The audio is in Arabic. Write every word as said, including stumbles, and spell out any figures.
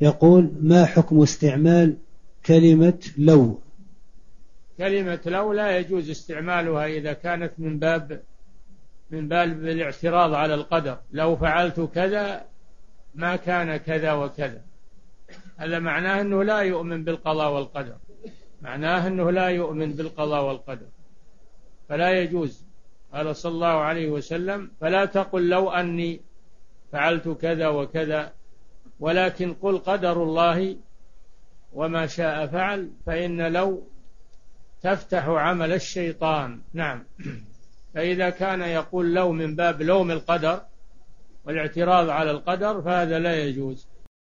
يقول ما حكم استعمال كلمة لو؟ كلمة لو لا يجوز استعمالها إذا كانت من باب من باب الاعتراض على القدر، لو فعلت كذا ما كان كذا وكذا، هذا معناه أنه لا يؤمن بالقضاء والقدر، معناه أنه لا يؤمن بالقضاء والقدر، فلا يجوز. قال صلى الله عليه وسلم فلا تقل لو أني فعلت كذا وكذا، ولكن قل قدر الله وما شاء فعل، فإن لو تفتح عمل الشيطان. نعم، فإذا كان يقول لو من باب لوم القدر والاعتراض على القدر فهذا لا يجوز.